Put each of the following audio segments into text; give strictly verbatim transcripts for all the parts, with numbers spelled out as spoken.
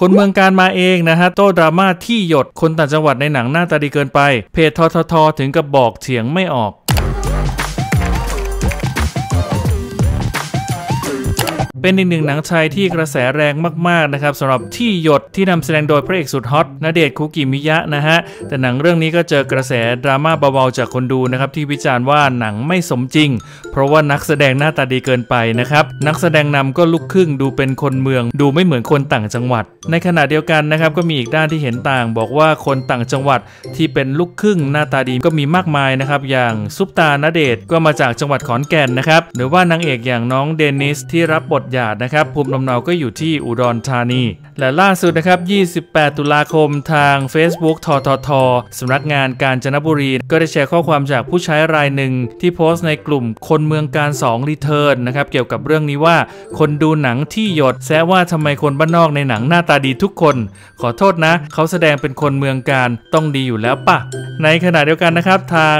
คนเมืองการมาเองนะฮะโต้ดราม่าที่หยดคนต่างจังหวัดในหนังหน้าตาดีเกินไปเพจททท.ถึงกับบอกเถียงไม่ออกเป็นอีกหนึ่งหนังไทยที่กระแสแรงมากๆนะครับสำหรับที่หยดที่นำแสดงโดยพระเอกสุดฮอตณเดชน์คุกิมิยะนะฮะแต่หนังเรื่องนี้ก็เจอกระแสดราม่าเบาๆจากคนดูนะครับที่วิจารณ์ว่าหนังไม่สมจริงเพราะว่านักแสดงหน้าตาดีเกินไปนะครับนักแสดงนำก็ลูกครึ่งดูเป็นคนเมืองดูไม่เหมือนคนต่างจังหวัดในขณะเดียวกันนะครับก็มีอีกด้านที่เห็นต่างบอกว่าคนต่างจังหวัดที่เป็นลูกครึ่งหน้าตาดีก็มีมากมายนะครับอย่างซุปตาณเดชน์ก็มาจากจังหวัดขอนแก่นนะครับหรือว่านางเอกอย่างน้องเดนิสที่รับบทหยาดนะครับภูมิลำเนาก็อยู่ที่อุดรธานีและล่าสุดนะครับยี่สิบแปดตุลาคมทาง Facebook ททท.สำนักงานกาญจนบุรีก็ได้แชร์ข้อความจากผู้ใช้รายหนึ่งที่โพสต์ในกลุ่มคนเมืองการสองรีเทิร์นนะครับเกี่ยวกับเรื่องนี้ว่าคนดูหนังที่หยดแซะว่าทำไมคนบ้านนอกในหนังหน้าตาดีทุกคนขอโทษนะเขาแสดงเป็นคนเมืองการต้องดีอยู่แล้วปะในขณะเดียวกันนะครับทาง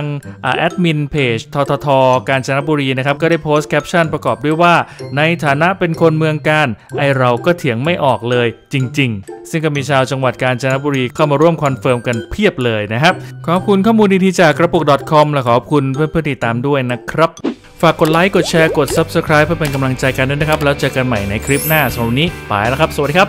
แอดมินเพจททท.กาญจนบุรีนะครับก็ได้โพสต์แคปชั่นประกอบด้วยว่าในฐานะเป็นคนเมืองการไอเราก็เถียงไม่ออกเลยจริงๆซึ่งก็มีชาวจังหวัดกาญจนบุรีเข้ามาร่วมคอนเฟิร์มกันเพียบเลยนะครับขอบคุณข้อมูลดีๆจากกระปุก .com และขอบคุณเพื่อนๆติดตามด้วยนะครับฝากกดไลค์กดแชร์กด ซับสไครบ์ เพื่อเป็นกำลังใจกันด้วยนะครับแล้วเจอกันใหม่ในคลิปหน้าสำหรับวันนี้ไปแล้วครับสวัสดีครับ